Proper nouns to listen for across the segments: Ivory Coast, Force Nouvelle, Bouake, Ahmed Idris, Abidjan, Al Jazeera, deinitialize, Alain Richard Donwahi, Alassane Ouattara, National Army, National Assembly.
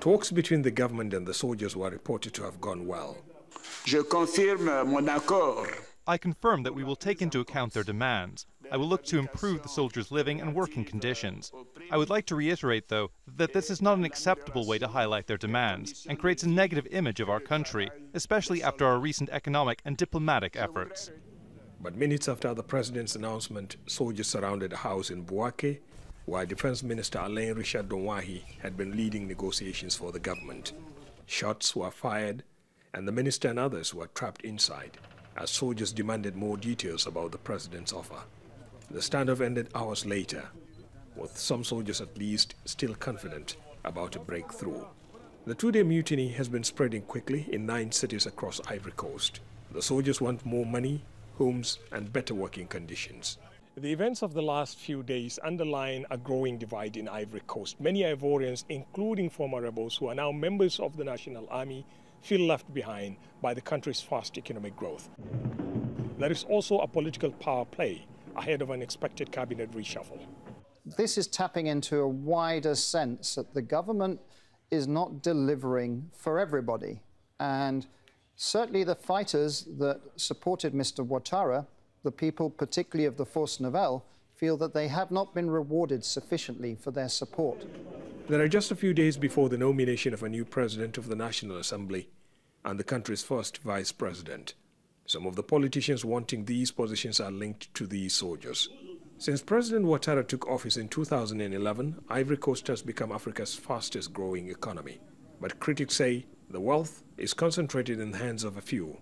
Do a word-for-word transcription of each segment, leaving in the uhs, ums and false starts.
Talks between the government and the soldiers were reported to have gone well. I confirm that we will take into account their demands. I will look to improve the soldiers' living and working conditions. I would like to reiterate, though, that this is not an acceptable way to highlight their demands and creates a negative image of our country, especially after our recent economic and diplomatic efforts. But minutes after the president's announcement, soldiers surrounded a house in Bouake, where Defense Minister Alain Richard Donwahi had been leading negotiations for the government. Shots were fired, and the minister and others were trapped inside, as soldiers demanded more details about the president's offer. The standoff ended hours later, with some soldiers at least still confident about a breakthrough. The two-day mutiny has been spreading quickly in nine cities across Ivory Coast. The soldiers want more money, homes and better working conditions. The events of the last few days underline a growing divide in Ivory Coast. Many Ivorians, including former rebels who are now members of the National Army, feel left behind by the country's fast economic growth. There is also a political power play ahead of an expected cabinet reshuffle. This is tapping into a wider sense that the government is not delivering for everybody. And certainly the fighters that supported Mister Ouattara, the people particularly of the Force Nouvelle, feel that they have not been rewarded sufficiently for their support. There are just a few days before the nomination of a new president of the National Assembly and the country's first vice president. Some of the politicians wanting these positions are linked to these soldiers. Since President Ouattara took office in two thousand eleven, Ivory Coast has become Africa's fastest growing economy. But critics say the wealth is concentrated in the hands of a few,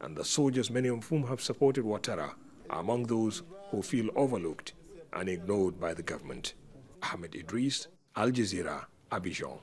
and the soldiers, many of whom have supported Ouattara, are among those who feel overlooked and ignored by the government. Ahmed Idris, Al Jazeera, Abidjan.